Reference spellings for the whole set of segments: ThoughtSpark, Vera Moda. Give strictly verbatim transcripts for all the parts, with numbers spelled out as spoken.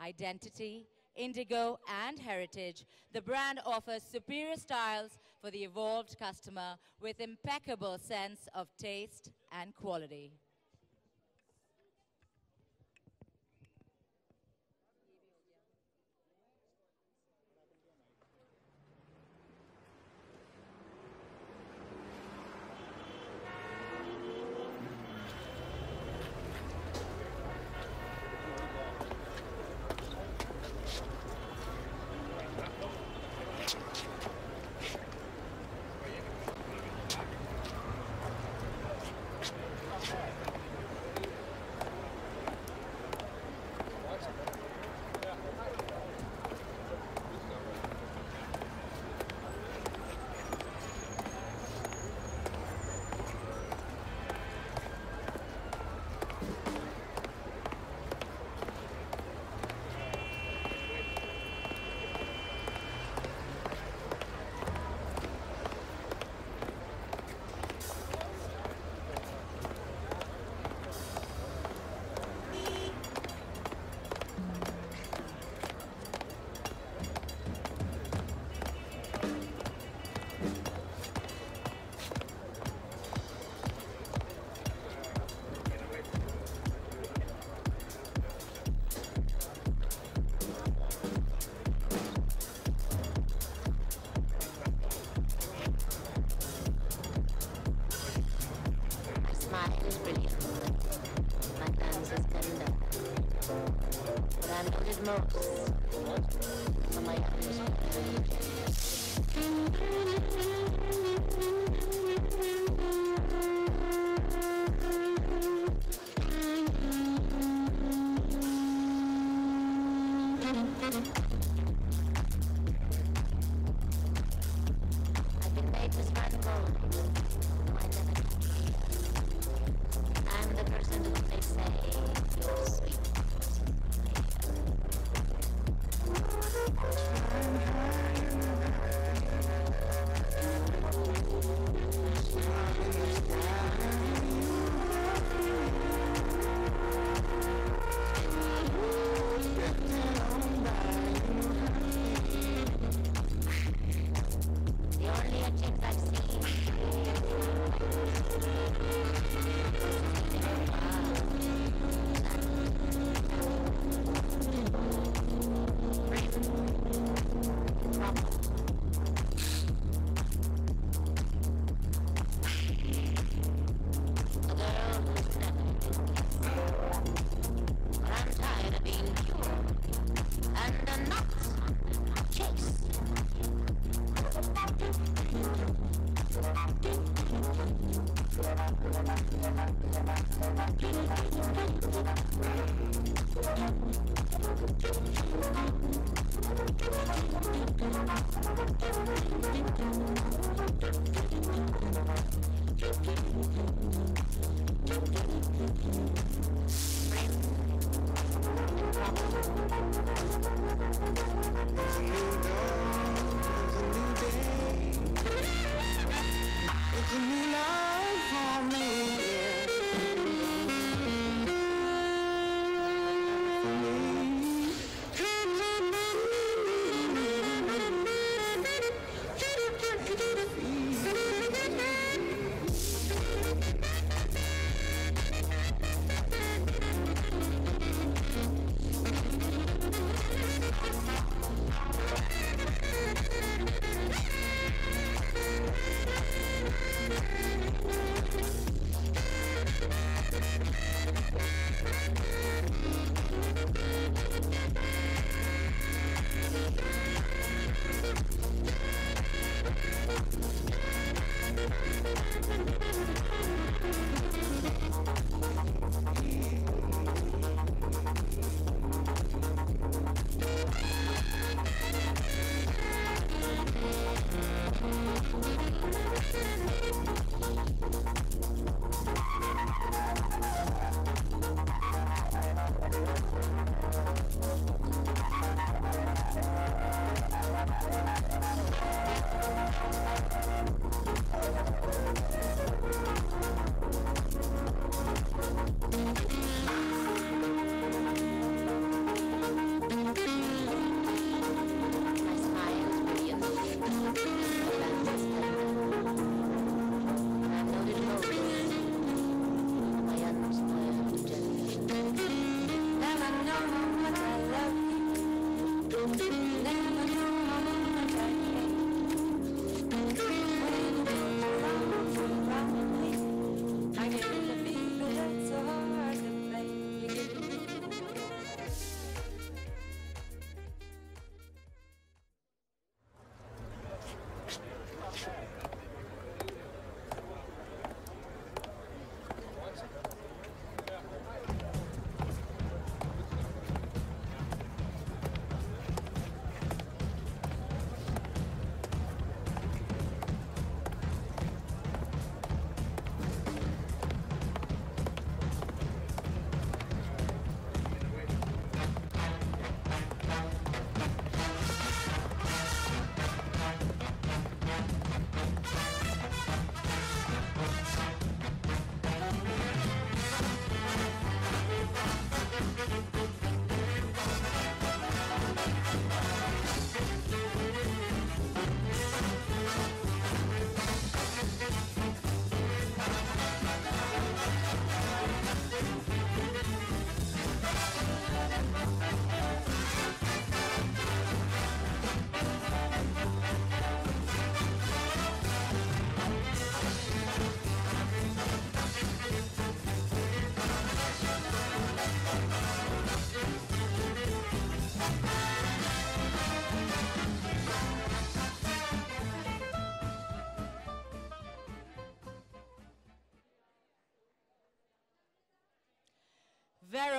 identity, indigo, and heritage, the brand offers superior styles for the evolved customer with impeccable sense of taste and quality.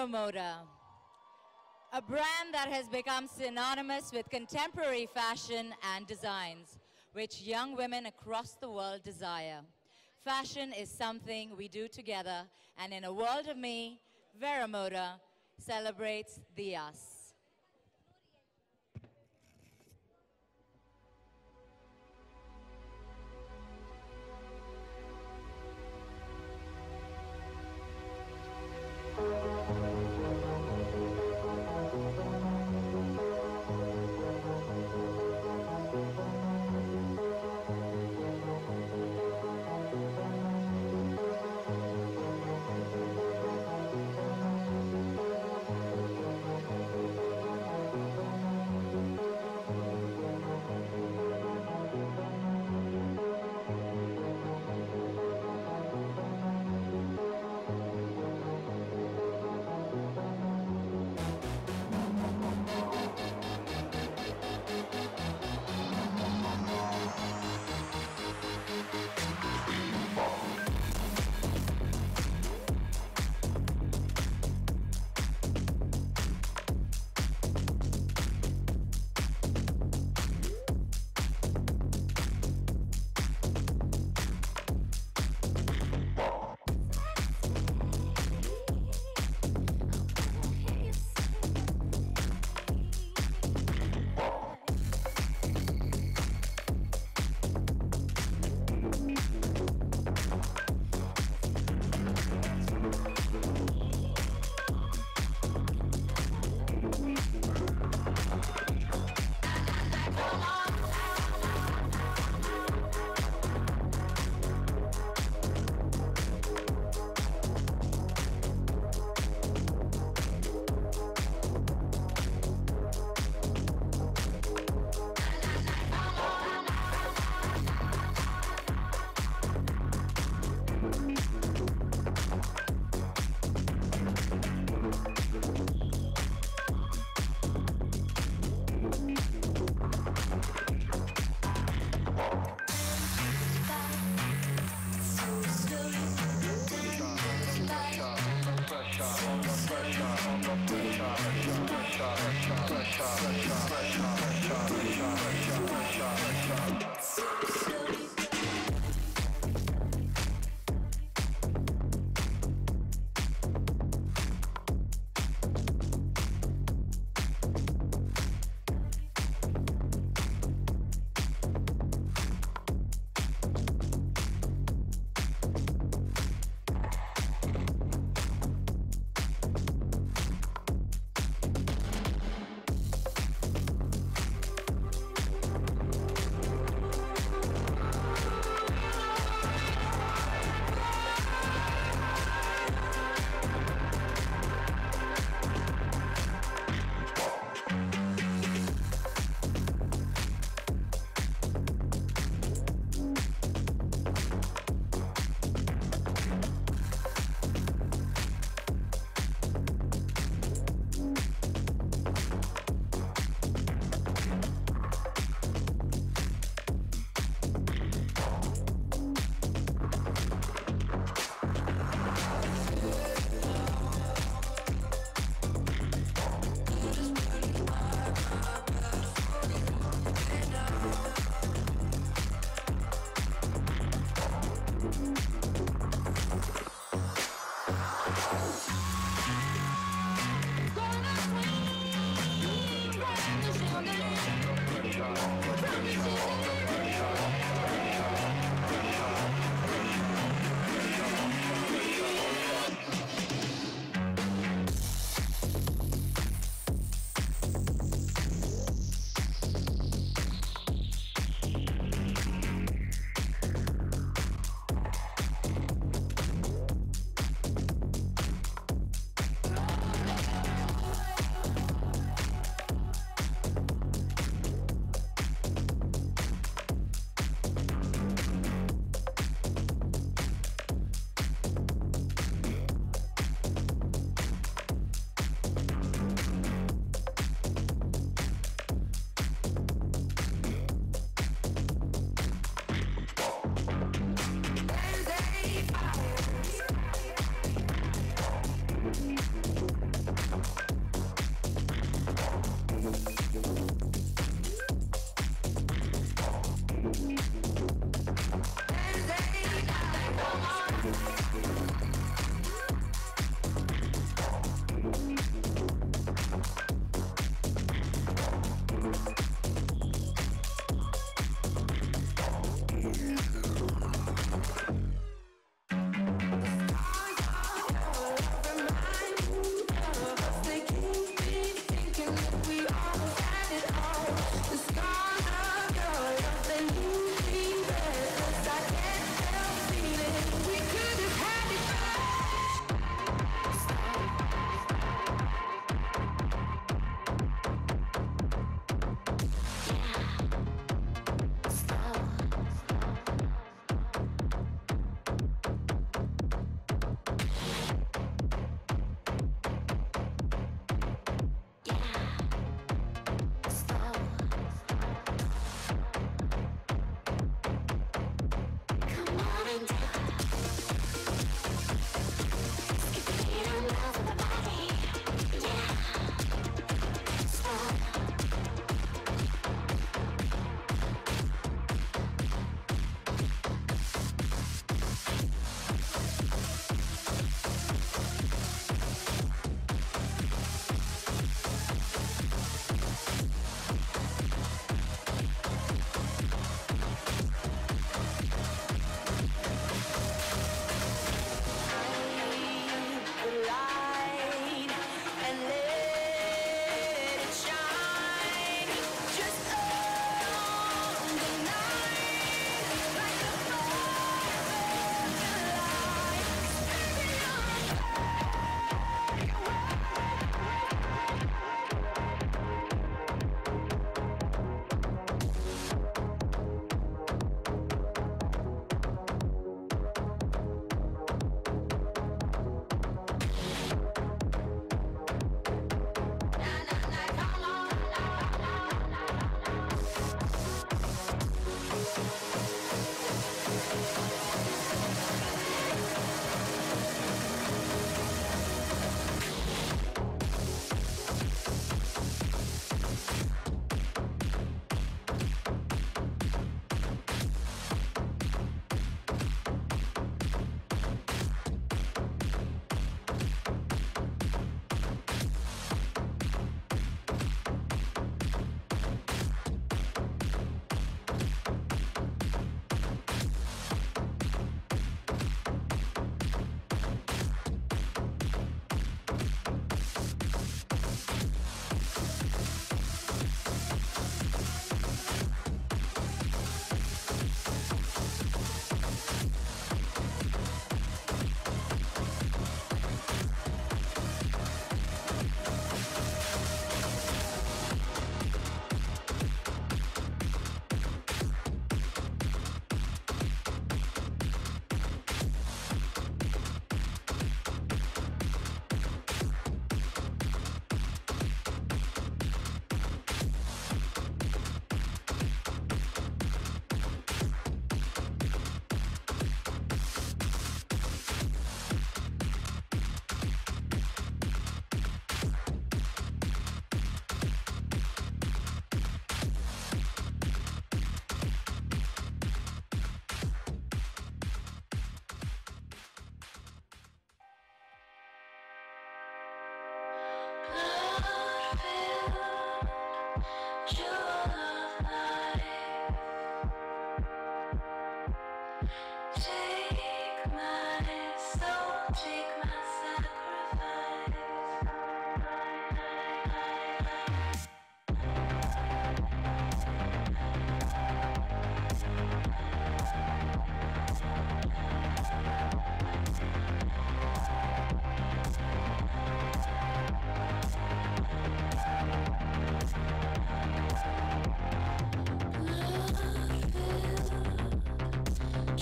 Vera Moda, a brand that has become synonymous with contemporary fashion and designs, which young women across the world desire. Fashion is something we do together, and in a world of me, Vera Moda celebrates the us.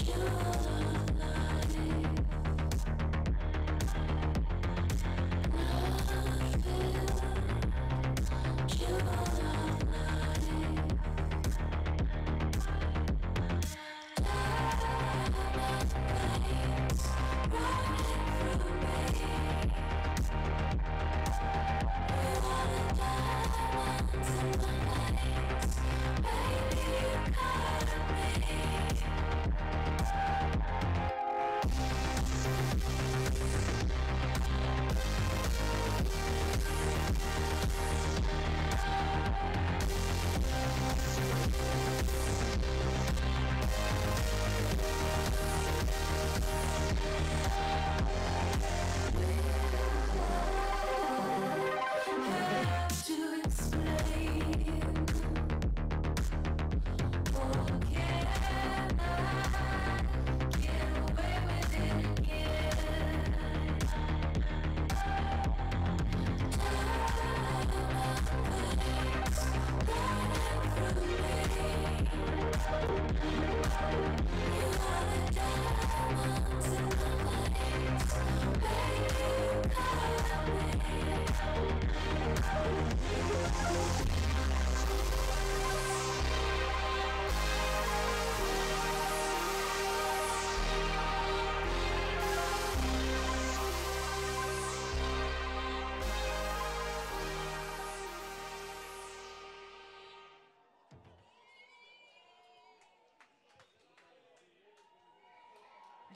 You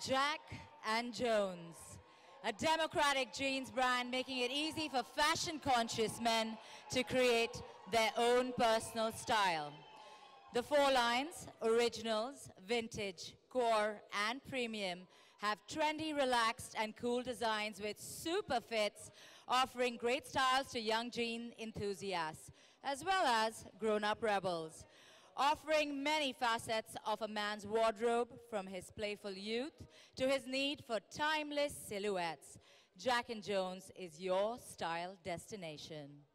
Jack and Jones, a democratic jeans brand making it easy for fashion-conscious men to create their own personal style. The four lines, originals, vintage, core, and premium, have trendy, relaxed, and cool designs with super fits, offering great styles to young jean enthusiasts, as well as grown-up rebels. Offering many facets of a man's wardrobe, from his playful youth to his need for timeless silhouettes, Jack and Jones is your style destination.